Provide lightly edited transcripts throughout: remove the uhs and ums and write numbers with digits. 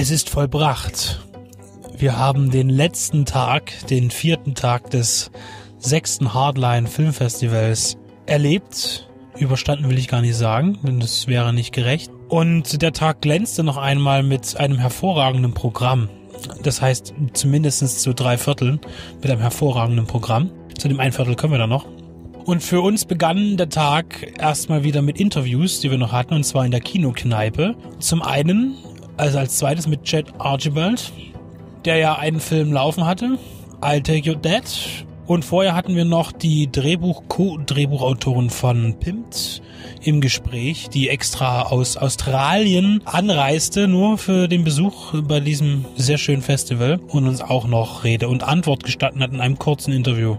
Es ist vollbracht. Wir haben den letzten Tag, den 4. Tag des 6. Hardline-Filmfestivals erlebt. Überstanden will ich gar nicht sagen, denn das wäre nicht gerecht. Und der Tag glänzte noch einmal mit einem hervorragenden Programm. Das heißt, zumindest zu 3/4 mit einem hervorragenden Programm. Zu dem 1/4 können wir da noch. Und für uns begann der Tag erstmal wieder mit Interviews, die wir noch hatten, und zwar in der Kinokneipe. Zum einen, also als zweites mit Chad Archibald, der ja einen Film laufen hatte, I'll Take Your Dead. Und vorher hatten wir noch die Co-Drehbuchautorin von Pimped im Gespräch, die extra aus Australien anreiste, nur für den Besuch bei diesem sehr schönen Festival, und uns auch noch Rede und Antwort gestanden hat in einem kurzen Interview.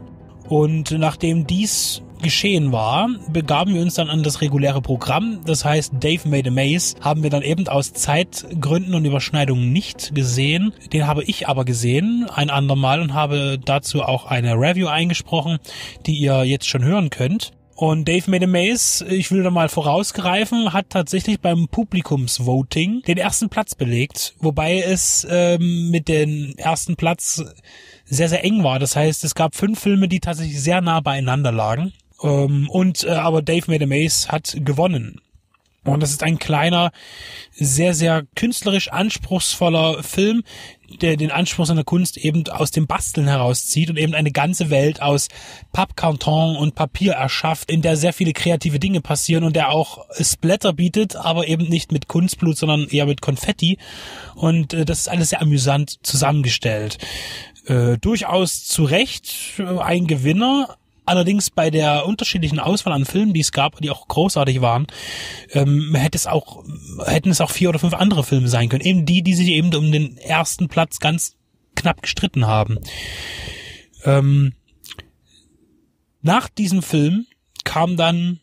Und nachdem dies geschehen war, begaben wir uns dann an das reguläre Programm. Das heißt, Dave Made a Maze haben wir dann eben aus Zeitgründen und Überschneidungen nicht gesehen. Den habe ich aber gesehen, ein andermal, und habe dazu auch eine Review eingesprochen, die ihr jetzt schon hören könnt. Und Dave Made a Maze, ich will da mal vorausgreifen, hat tatsächlich beim Publikumsvoting den ersten Platz belegt, wobei es mit dem ersten Platz sehr, sehr eng war. Das heißt, es gab 5 Filme, die tatsächlich sehr nah beieinander lagen. Aber Dave Made a Maze hat gewonnen. Und das ist ein kleiner, sehr, sehr künstlerisch anspruchsvoller Film, der den Anspruch seiner Kunst eben aus dem Basteln herauszieht und eben eine ganze Welt aus Pappkarton und Papier erschafft, in der sehr viele kreative Dinge passieren und der auch Splatter bietet, aber eben nicht mit Kunstblut, sondern eher mit Konfetti. Und das ist alles sehr amüsant zusammengestellt. Durchaus zu Recht ein Gewinner. Allerdings bei der unterschiedlichen Auswahl an Filmen, die es gab, die auch großartig waren, hätten es auch 4 oder 5 andere Filme sein können. Eben die sich eben um den ersten Platz ganz knapp gestritten haben. Nach diesem Film kam dann,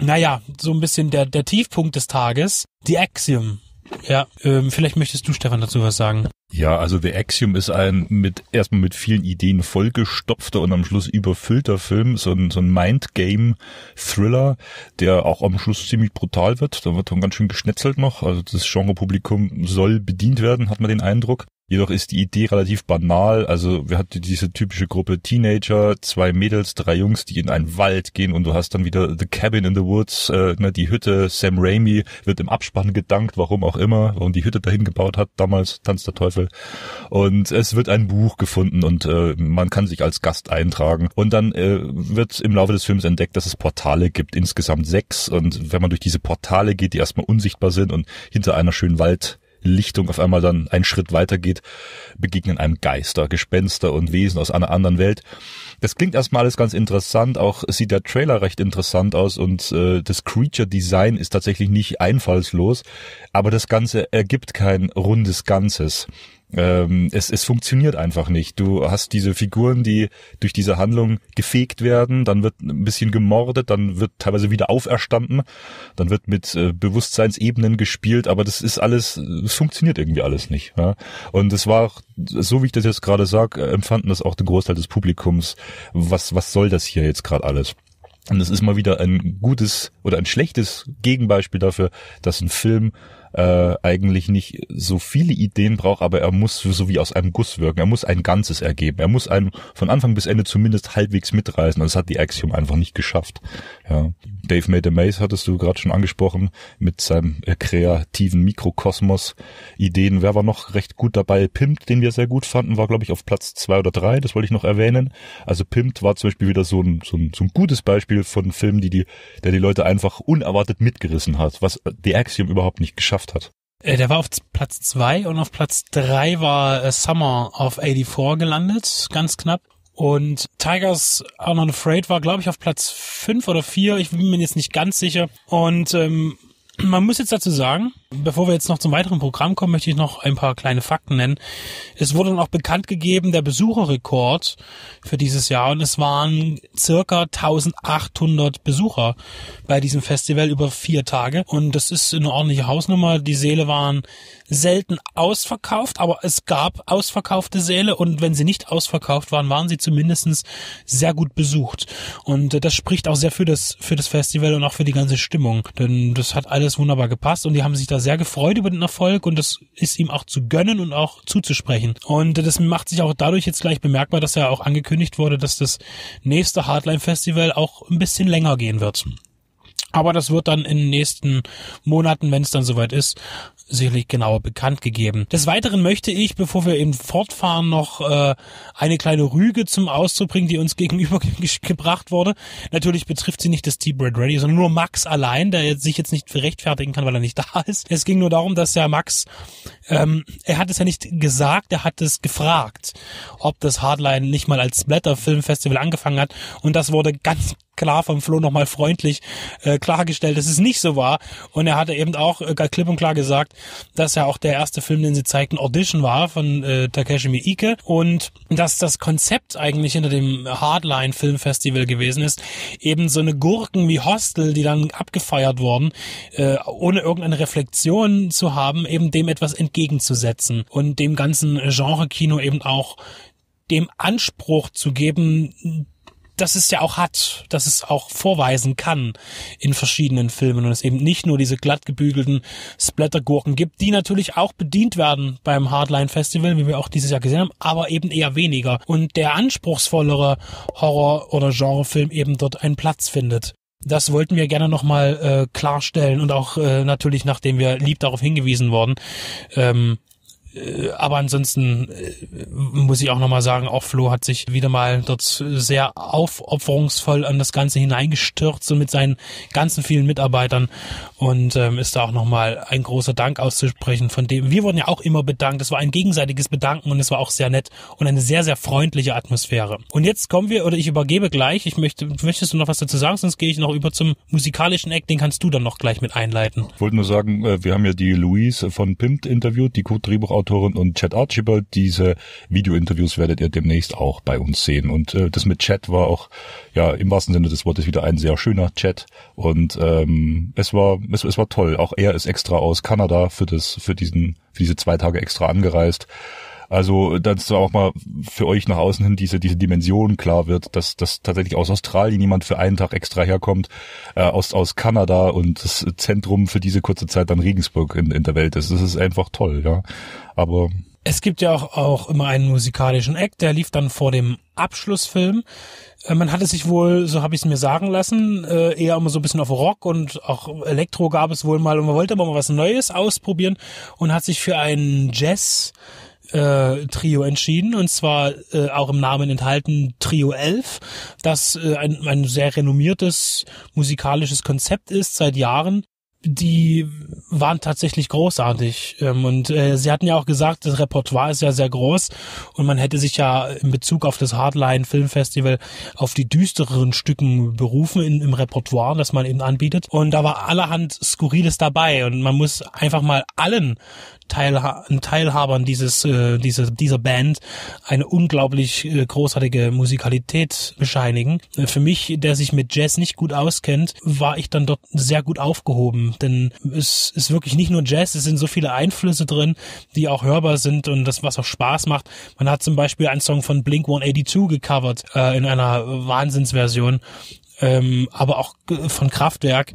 naja, so ein bisschen der Tiefpunkt des Tages, The Axiom. Ja, vielleicht möchtest du, Stefan, dazu was sagen. Ja, also The Axiom ist ein erstmal mit vielen Ideen vollgestopfter und am Schluss überfüllter Film, so ein Mind-Game-Thriller, der auch am Schluss ziemlich brutal wird. Da wird dann ganz schön geschnetzelt noch. Also das Genrepublikum soll bedient werden, hat man den Eindruck. Jedoch ist die Idee relativ banal. Also wir hatten diese typische Gruppe Teenager, 2 Mädels, 3 Jungs, die in einen Wald gehen, und du hast dann wieder The Cabin in the Woods, die Hütte. Sam Raimi wird im Abspann gedankt, warum auch immer, warum die Hütte dahin gebaut hat, damals Tanz der Teufel. Und es wird ein Buch gefunden und man kann sich als Gast eintragen. Und dann wird im Laufe des Films entdeckt, dass es Portale gibt, insgesamt 6. Und wenn man durch diese Portale geht, die erstmal unsichtbar sind und hinter einer schönen Waldlichtung auf einmal dann einen Schritt weiter geht, begegnen einem Geister, Gespenster und Wesen aus einer anderen Welt. Das klingt erstmal alles ganz interessant, auch sieht der Trailer recht interessant aus, und das Creature-Design ist tatsächlich nicht einfallslos, aber das Ganze ergibt kein rundes Ganzes. Es funktioniert einfach nicht. Du hast diese Figuren, die durch diese Handlung gefegt werden, dann wird ein bisschen gemordet, dann wird teilweise wieder auferstanden, dann wird mit Bewusstseinsebenen gespielt, aber das ist alles, es funktioniert irgendwie alles nicht. Ja? Und es war, so wie ich das jetzt gerade sage, empfanden das auch den Großteil des Publikums. Was soll das hier jetzt gerade alles? Und es ist mal wieder ein gutes oder ein schlechtes Gegenbeispiel dafür, dass ein Film eigentlich nicht so viele Ideen braucht, aber er muss so wie aus einem Guss wirken. Er muss ein Ganzes ergeben. Er muss einen von Anfang bis Ende zumindest halbwegs mitreißen. Und das hat The Axiom einfach nicht geschafft. Ja. Dave Made a Maze hattest du gerade schon angesprochen mit seinem kreativen Mikrokosmos-Ideen. Wer war noch recht gut dabei? Pimped, den wir sehr gut fanden, war glaube ich auf Platz 2 oder 3. Das wollte ich noch erwähnen. Also Pimped war zum Beispiel wieder so ein gutes Beispiel von Filmen, der die Leute einfach unerwartet mitgerissen hat, was The Axiom überhaupt nicht geschafft hat. Der war auf Platz 2 und auf Platz 3 war Summer auf 84 gelandet, ganz knapp. Und Tigers Are Not Afraid war, glaube ich, auf Platz 5 oder 4, ich bin mir jetzt nicht ganz sicher. Und man muss jetzt dazu sagen, bevor wir jetzt noch zum weiteren Programm kommen, möchte ich noch ein paar kleine Fakten nennen. Es wurde dann auch bekannt gegeben, der Besucherrekord für dieses Jahr, und es waren circa 1800 Besucher bei diesem Festival über 4 Tage, und das ist eine ordentliche Hausnummer. Die Säle waren selten ausverkauft, aber es gab ausverkaufte Säle, und wenn sie nicht ausverkauft waren, waren sie zumindestens sehr gut besucht, und das spricht auch sehr für das Festival und auch für die ganze Stimmung, denn das hat alles wunderbar gepasst, und die haben sich da war sehr gefreut über den Erfolg und das ist ihm auch zu gönnen und auch zuzusprechen. Und das macht sich auch dadurch jetzt gleich bemerkbar, dass ja auch angekündigt wurde, dass das nächste Hardline-Festival auch ein bisschen länger gehen wird. Aber das wird dann in den nächsten Monaten, wenn es dann soweit ist, sicherlich genauer bekannt gegeben. Des Weiteren möchte ich, bevor wir eben fortfahren, noch eine kleine Rüge zum Ausdruck bringen, die uns gegenüber gebracht wurde. Natürlich betrifft sie nicht das Deep Red Radio, sondern nur Max allein, der jetzt sich nicht rechtfertigen kann, weil er nicht da ist. Es ging nur darum, dass ja Max, er hat es ja nicht gesagt, er hat es gefragt, ob das Hardline nicht mal als Splatter-Filmfestival angefangen hat. Und das wurde ganz klar vom Flo nochmal freundlich klargestellt, dass es nicht so war. Und er hatte eben auch klipp und klar gesagt, dass ja auch der erste Film, den sie zeigten, Audition war von Takeshi Miike und dass das Konzept eigentlich hinter dem Hardline-Filmfestival gewesen ist, eben so eine Gurken wie Hostel, die dann abgefeiert wurden, ohne irgendeine Reflexion zu haben, eben dem etwas entgegenzusetzen und dem ganzen Genre-Kino eben auch dem Anspruch zu geben, dass es ja auch hat, dass es auch vorweisen kann in verschiedenen Filmen und es eben nicht nur diese glatt gebügelten Splattergurken gibt, die natürlich auch bedient werden beim Hardline-Festival, wie wir auch dieses Jahr gesehen haben, aber eben eher weniger und der anspruchsvollere Horror- oder Genrefilm eben dort einen Platz findet. Das wollten wir gerne nochmal klarstellen und auch natürlich, nachdem wir lieb darauf hingewiesen wurden, aber ansonsten muss ich auch nochmal sagen, auch Flo hat sich wieder mal dort sehr aufopferungsvoll an das Ganze hineingestürzt und mit seinen ganzen vielen Mitarbeitern und ist da auch nochmal ein großer Dank auszusprechen, von dem wir wurden ja auch immer bedankt. Es war ein gegenseitiges Bedanken und es war auch sehr nett und eine sehr, sehr freundliche Atmosphäre. Und jetzt kommen wir, oder ich übergebe gleich, möchtest du noch was dazu sagen, sonst gehe ich noch über zum musikalischen Eck, den kannst du dann noch gleich mit einleiten. Ich wollte nur sagen, wir haben ja die Louise von Pimped interviewt, die Co-Drehbuchautorin und Chad Archibald. Diese Video-Interviews werdet ihr demnächst auch bei uns sehen. Und das mit Chad war auch, ja, im wahrsten Sinne des Wortes wieder ein sehr schöner Chat. Und es war toll. Auch er ist extra aus Kanada für diese 2 Tage extra angereist. Also, dass auch mal für euch nach außen hin diese Dimension klar wird, dass tatsächlich aus Australien jemand für einen Tag extra herkommt, aus Kanada und das Zentrum für diese kurze Zeit dann Regensburg in der Welt ist. Das ist einfach toll, ja. Aber es gibt ja auch immer einen musikalischen Act, der lief dann vor dem Abschlussfilm. Man hatte sich wohl, so habe ich es mir sagen lassen, eher immer so ein bisschen auf Rock und auch Elektro gab es wohl mal und man wollte aber mal was Neues ausprobieren und hat sich für einen Jazz Trio entschieden und zwar auch im Namen enthalten Trio Elf, das ein sehr renommiertes musikalisches Konzept ist seit Jahren. Die waren tatsächlich großartig und sie hatten ja auch gesagt, das Repertoire ist ja sehr groß und man hätte sich ja in Bezug auf das Hardline-Filmfestival auf die düstereren Stücken berufen im Repertoire, das man eben anbietet und da war allerhand Skurriles dabei und man muss einfach mal allen Teilhabern dieser Band eine unglaublich großartige Musikalität bescheinigen. Für mich, der sich mit Jazz nicht gut auskennt, war ich dann dort sehr gut aufgehoben, denn es ist wirklich nicht nur Jazz, es sind so viele Einflüsse drin, die auch hörbar sind und das, was auch Spaß macht. Man hat zum Beispiel einen Song von Blink-182 gecovert, in einer Wahnsinnsversion, aber auch von Kraftwerk,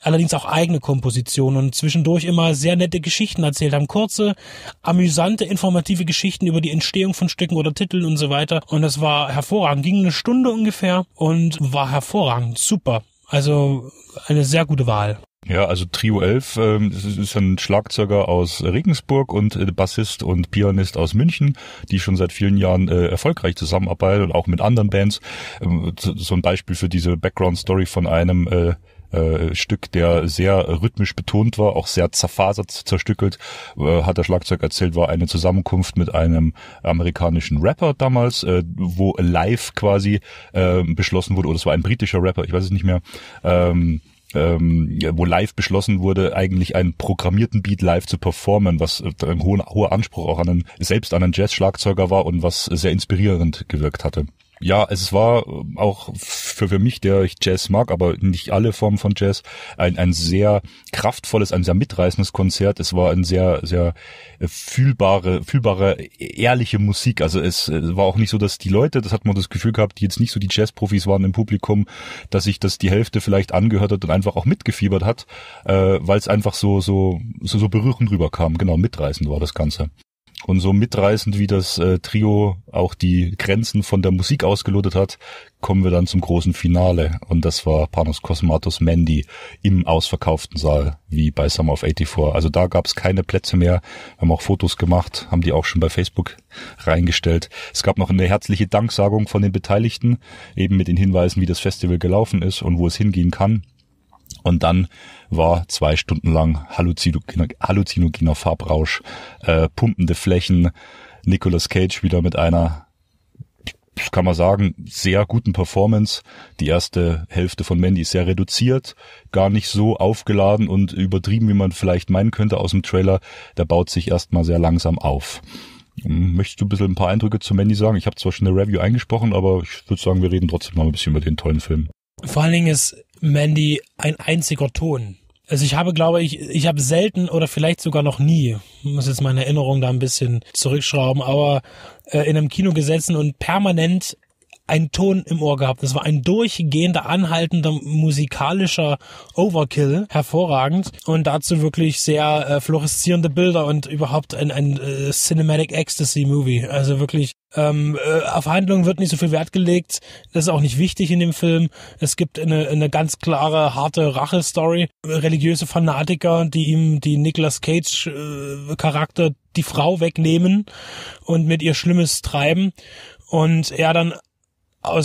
allerdings auch eigene Kompositionen und zwischendurch immer sehr nette Geschichten erzählt haben. Kurze, amüsante, informative Geschichten über die Entstehung von Stücken oder Titeln und so weiter. Und das war hervorragend. Ging eine Stunde ungefähr und war hervorragend. Super. Also eine sehr gute Wahl. Ja, also Trio Elf ist ein Schlagzeuger aus Regensburg und Bassist und Pianist aus München, die schon seit vielen Jahren erfolgreich zusammenarbeiten und auch mit anderen Bands. So ein Beispiel für diese Background-Story von einem Stück, der sehr rhythmisch betont war, auch sehr zerfasert, zerstückelt, hat der Schlagzeug erzählt, war eine Zusammenkunft mit einem amerikanischen Rapper damals, wo live quasi beschlossen wurde, oder es war ein britischer Rapper, ich weiß es nicht mehr, wo live beschlossen wurde, eigentlich einen programmierten Beat live zu performen, was ein hoher Anspruch auch selbst an einen Jazz-Schlagzeuger war und was sehr inspirierend gewirkt hatte. Ja, es war auch für mich, der ich Jazz mag, aber nicht alle Formen von Jazz, ein sehr kraftvolles, ein sehr mitreißendes Konzert. Es war ein sehr, sehr fühlbare, ehrliche Musik. Also es war auch nicht so, dass die Leute, das hat man das Gefühl gehabt, die jetzt nicht so die Jazzprofis waren im Publikum, dass sich das die Hälfte vielleicht angehört hat und einfach auch mitgefiebert hat, weil es einfach so berührend rüberkam. Genau, mitreißend war das Ganze. Und so mitreißend, wie das Trio auch die Grenzen von der Musik ausgelotet hat, kommen wir dann zum großen Finale. Und das war Panos Cosmatos Mandy im ausverkauften Saal, wie bei Summer auf 84. Also da gab es keine Plätze mehr. Wir haben auch Fotos gemacht, haben die auch schon bei Facebook reingestellt. Es gab noch eine herzliche Danksagung von den Beteiligten, eben mit den Hinweisen, wie das Festival gelaufen ist und wo es hingehen kann. Und dann war 2 Stunden lang halluzinogener Farbrausch, pumpende Flächen, Nicolas Cage wieder mit einer, kann man sagen, sehr guten Performance. Die erste Hälfte von Mandy ist sehr reduziert, gar nicht so aufgeladen und übertrieben, wie man vielleicht meinen könnte aus dem Trailer. Der baut sich erstmal sehr langsam auf. Möchtest du ein bisschen ein paar Eindrücke zu Mandy sagen? Ich habe zwar schon eine Review eingesprochen, aber ich würde sagen, wir reden trotzdem mal ein bisschen über den tollen Film. Vor allen Dingen ist Mandy ein einziger Ton. Also ich habe selten oder vielleicht sogar noch nie, muss jetzt meine Erinnerung da ein bisschen zurückschrauben, aber in einem Kino gesessen und permanent einen Ton im Ohr gehabt. Das war ein durchgehender, anhaltender, musikalischer Overkill, hervorragend, und dazu wirklich sehr fluoreszierende Bilder und überhaupt ein Cinematic Ecstasy Movie. Also wirklich, auf Handlung wird nicht so viel Wert gelegt, das ist auch nicht wichtig in dem Film. Es gibt eine ganz klare, harte Rache-Story, religiöse Fanatiker, die ihm die Nicolas Cage Charakter die Frau wegnehmen und mit ihr Schlimmes treiben, und er dann er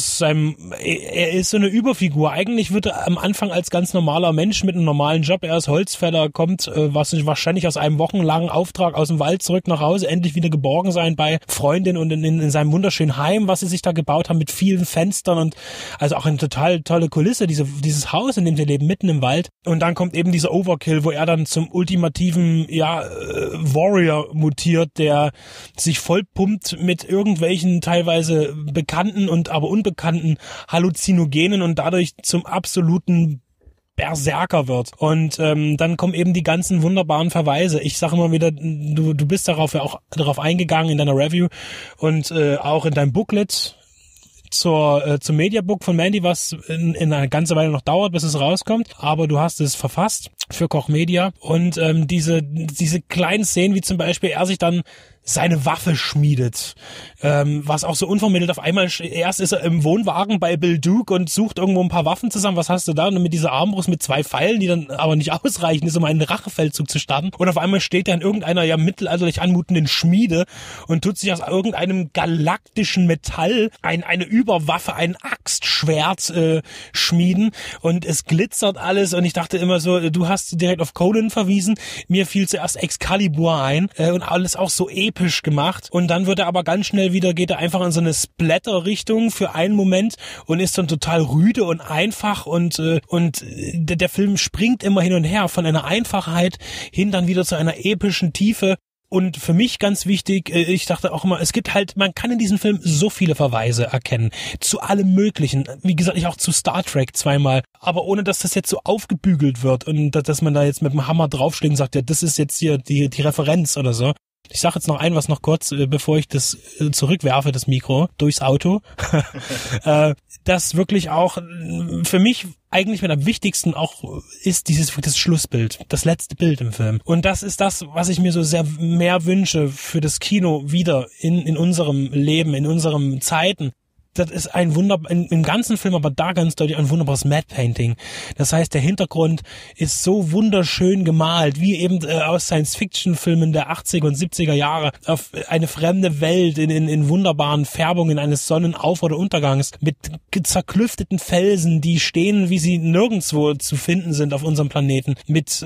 ist so eine Überfigur. Eigentlich wird er am Anfang als ganz normaler Mensch mit einem normalen Job, er ist Holzfäller, kommt wahrscheinlich aus einem wochenlangen Auftrag aus dem Wald zurück nach Hause, endlich wieder geborgen sein bei Freundin und in seinem wunderschönen Heim, was sie sich da gebaut haben mit vielen Fenstern, und also auch eine total tolle Kulisse, dieses Haus, in dem sie leben, mitten im Wald. Und dann kommt eben dieser Overkill, wo er dann zum ultimativen Warrior mutiert, der sich vollpumpt mit irgendwelchen teilweise bekannten und aber unbekannten Halluzinogenen und dadurch zum absoluten Berserker wird. Und dann kommen eben die ganzen wunderbaren Verweise. Ich sage immer wieder, du bist darauf ja auch darauf eingegangen in deiner Review und auch in deinem Booklet zum Mediabook von Mandy, was in einer ganzen Weile noch dauert, bis es rauskommt. Aber du hast es verfasst für Koch Media. Und diese kleinen Szenen, wie zum Beispiel er sich dann seine Waffe schmiedet, was auch so unvermittelt auf einmal, erst ist er im Wohnwagen bei Bill Duke und sucht irgendwo ein paar Waffen zusammen, was hast du da? Und mit dieser Armbrust mit 2 Pfeilen, die dann aber nicht ausreichen ist, um einen Rachefeldzug zu starten, und auf einmal steht er in irgendeiner mittelalterlich anmutenden Schmiede und tut sich aus irgendeinem galaktischen Metall eine Überwaffe, ein Axtschwert schmieden, und es glitzert alles, und ich dachte immer so, du hast direkt auf Conan verwiesen, mir fiel zuerst Excalibur ein, und alles auch so episch gemacht. Und dann wird er aber ganz schnell wieder, geht er einfach in so eine Splatter-Richtung für einen Moment und ist dann total rüde und einfach, und der Film springt immer hin und her von einer Einfachheit hin dann wieder zu einer epischen Tiefe. Und für mich ganz wichtig, ich dachte auch immer, es gibt halt, man kann in diesem Film so viele Verweise erkennen, zu allem Möglichen. Wie gesagt, ich auch zu Star Trek 2-mal, aber ohne, dass das jetzt so aufgebügelt wird und dass man da jetzt mit dem Hammer draufschlägt und sagt, ja, das ist jetzt hier die Referenz oder so. Ich sage jetzt noch kurz, bevor ich das zurückwerfe, das Mikro, durchs Auto. Das wirklich auch für mich eigentlich mit am wichtigsten auch ist das Schlussbild, das letzte Bild im Film. Und das ist das, was ich mir so sehr mehr wünsche für das Kino wieder in unserem Leben, in unseren Zeiten. Das ist ein im ganzen Film, aber da ganz deutlich ein wunderbares Matte Painting. Das heißt, der Hintergrund ist so wunderschön gemalt, wie eben aus Science-Fiction-Filmen der 80er und 70er Jahre, auf eine fremde Welt in wunderbaren Färbungen eines Sonnenauf- oder Untergangs, mit zerklüfteten Felsen, die stehen, wie sie nirgendwo zu finden sind auf unserem Planeten, mit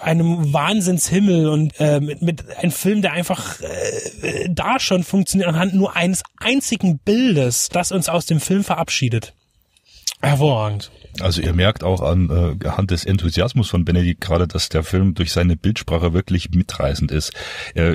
einem Wahnsinnshimmel und mit einem Film, der einfach da schon funktioniert anhand nur eines einzigen Bildes, das uns aus dem Film verabschiedet. Hervorragend. Also ihr merkt auch anhand des Enthusiasmus von Benedikt gerade, dass der Film durch seine Bildsprache wirklich mitreißend ist.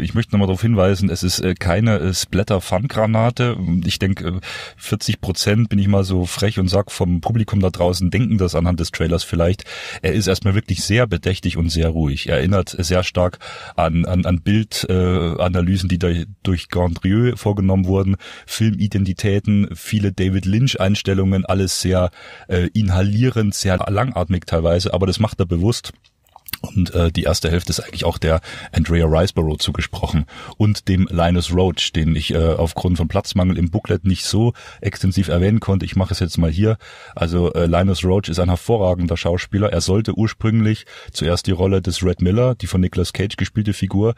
Ich möchte nochmal darauf hinweisen, es ist keine Splatter-Fun-Granate. Ich denke, 40%, bin ich mal so frech und sag, vom Publikum da draußen denken das anhand des Trailers vielleicht. Er ist erstmal wirklich sehr bedächtig und sehr ruhig. Er erinnert sehr stark an Bildanalysen, die da durch Gondrieu vorgenommen wurden, Filmidentitäten, viele David Lynch-Einstellungen, alles sehr inhalierend, sehr langatmig teilweise, aber das macht er bewusst. Und die erste Hälfte ist eigentlich auch der Andrea Riseborough zugesprochen und dem Linus Roache, den ich aufgrund von Platzmangel im Booklet nicht so extensiv erwähnen konnte. Ich mache es jetzt mal hier. Also Linus Roache ist ein hervorragender Schauspieler. Er sollte ursprünglich zuerst die Rolle des Red Miller, die von Nicolas Cage gespielte Figur,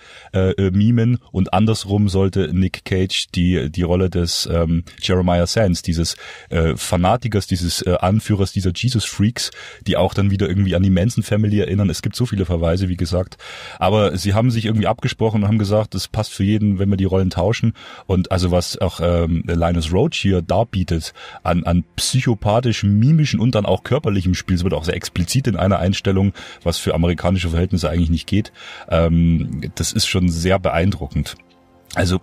mimen, und andersrum sollte Nick Cage die Rolle des Jeremiah Sands, dieses Fanatikers, dieses Anführers, dieser Jesus-Freaks, die auch dann wieder irgendwie an die Manson-Family erinnern. Es gibt so viele Verweise, wie gesagt. Aber sie haben sich irgendwie abgesprochen und haben gesagt, es passt für jeden, wenn wir die Rollen tauschen. Und also was auch Linus Roache hier darbietet, an psychopathischen, mimischen und dann auch körperlichem Spiel, es wird auch sehr explizit in einer Einstellung, was für amerikanische Verhältnisse eigentlich nicht geht. Das ist schon sehr beeindruckend. Also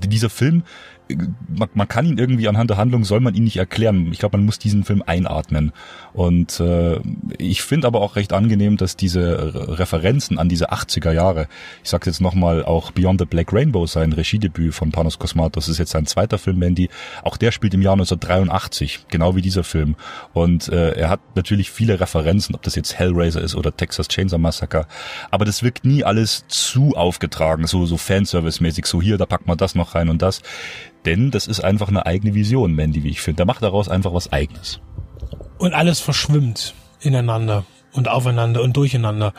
dieser Film, man kann ihn irgendwie anhand der Handlung, soll man ihn nicht erklären. Ich glaube, man muss diesen Film einatmen. Und ich finde aber auch recht angenehm, dass diese Referenzen an diese 80er Jahre, ich sag's jetzt nochmal, auch Beyond the Black Rainbow, sein Regiedebüt von Panos Cosmatos, ist jetzt sein zweiter Film, Mandy, auch der spielt im Jahr 1983, genau wie dieser Film. Und er hat natürlich viele Referenzen, ob das jetzt Hellraiser ist oder Texas Chainsaw Massacre, aber das wirkt nie alles zu aufgetragen, so Fanservice-mäßig, so hier, da packt man das noch rein und das. Denn das ist einfach eine eigene Vision, Mandy, wie ich finde. Da macht daraus einfach was Eigenes. Und alles verschwimmt ineinander und aufeinander und durcheinander.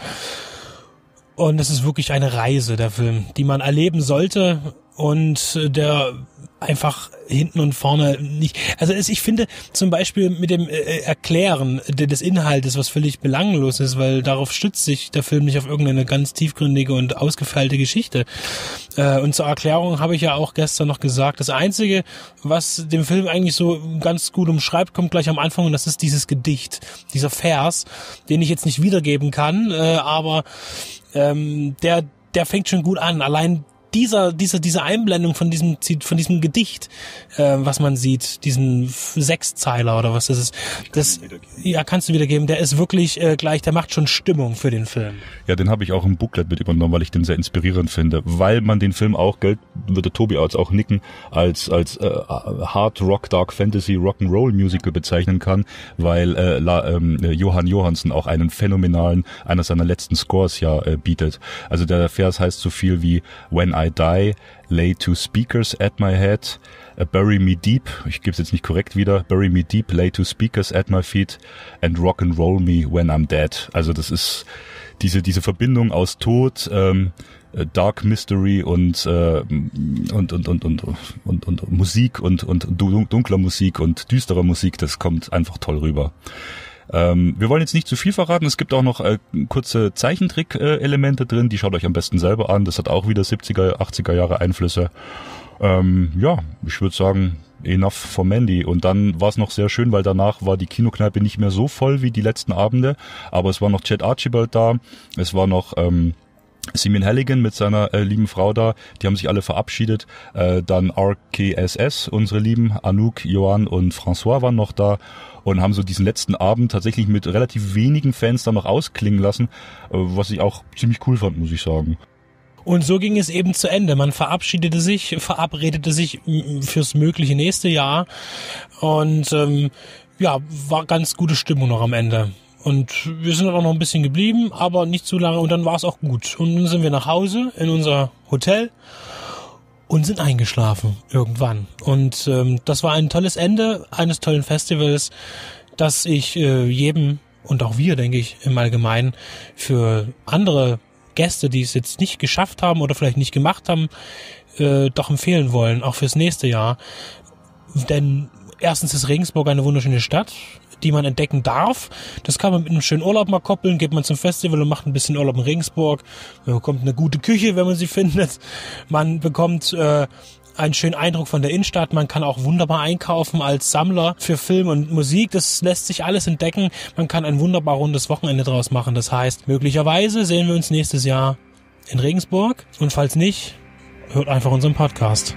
Und es ist wirklich eine Reise, der Film, die man erleben sollte und der einfach hinten und vorne nicht. Also ich finde zum Beispiel mit dem Erklären des Inhaltes, was völlig belanglos ist, weil darauf stützt sich der Film nicht auf irgendeine ganz tiefgründige und ausgefeilte Geschichte. Und zur Erklärung habe ich ja auch gestern noch gesagt, das Einzige, was dem Film eigentlich so ganz gut umschreibt, kommt gleich am Anfang, und das ist dieses Gedicht, dieser Vers, den ich jetzt nicht wiedergeben kann, aber der fängt schon gut an. Allein diese Einblendung von diesem Gedicht, was man sieht, diesen Sechszeiler oder was das ist, das kannst du wiedergeben, der ist wirklich gleich, der macht schon Stimmung für den Film. Ja, den habe ich auch im Booklet mit übernommen, weil ich den sehr inspirierend finde, weil man den Film auch, gell, würde Tobi auch nicken, als Hard Rock, Dark Fantasy, Rock'n'Roll Musical bezeichnen kann, weil Johann Johansen auch einen phänomenalen, einer seiner letzten Scores ja bietet. Also der Vers heißt so viel wie When I die, lay two speakers at my head, bury me deep, ich gebe es jetzt nicht korrekt wieder, bury me deep, lay two speakers at my feet and rock and roll me when I'm dead. Also das ist diese Verbindung aus Tod, Dark Mystery und Musik und dunkler Musik und düsterer Musik, das kommt einfach toll rüber. Wir wollen jetzt nicht zu viel verraten, es gibt auch noch kurze Zeichentrick-Elemente drin, die schaut euch am besten selber an, das hat auch wieder 70er, 80er Jahre Einflüsse. Ja, ich würde sagen, enough for Mandy. Und dann war es noch sehr schön, weil danach war die Kinokneipe nicht mehr so voll wie die letzten Abende, aber es war noch Chad Archibald da, es war noch Simon Halligan mit seiner lieben Frau da, die haben sich alle verabschiedet, dann RKSS, unsere lieben, Anouk, Johann und François waren noch da und haben so diesen letzten Abend tatsächlich mit relativ wenigen Fans dann noch ausklingen lassen, was ich auch ziemlich cool fand, muss ich sagen. Und so ging es eben zu Ende. Man verabschiedete sich, verabredete sich fürs mögliche nächste Jahr und ja, war ganz gute Stimmung noch am Ende. Und wir sind dann auch noch ein bisschen geblieben, aber nicht zu lange, und dann war es auch gut. Und dann sind wir nach Hause in unser Hotel und sind eingeschlafen irgendwann. Und das war ein tolles Ende eines tollen Festivals, das ich jedem, und auch wir, denke ich, im Allgemeinen für andere Gäste, die es jetzt nicht geschafft haben oder vielleicht nicht gemacht haben, doch empfehlen wollen, auch fürs nächste Jahr. Denn erstens ist Regensburg eine wunderschöne Stadt, die man entdecken darf. Das kann man mit einem schönen Urlaub mal koppeln, geht man zum Festival und macht ein bisschen Urlaub in Regensburg. Man bekommt eine gute Küche, wenn man sie findet. Man bekommt einen schönen Eindruck von der Innenstadt. Man kann auch wunderbar einkaufen als Sammler für Film und Musik. Das lässt sich alles entdecken. Man kann ein wunderbar rundes Wochenende draus machen. Das heißt, möglicherweise sehen wir uns nächstes Jahr in Regensburg. Und falls nicht, hört einfach unseren Podcast.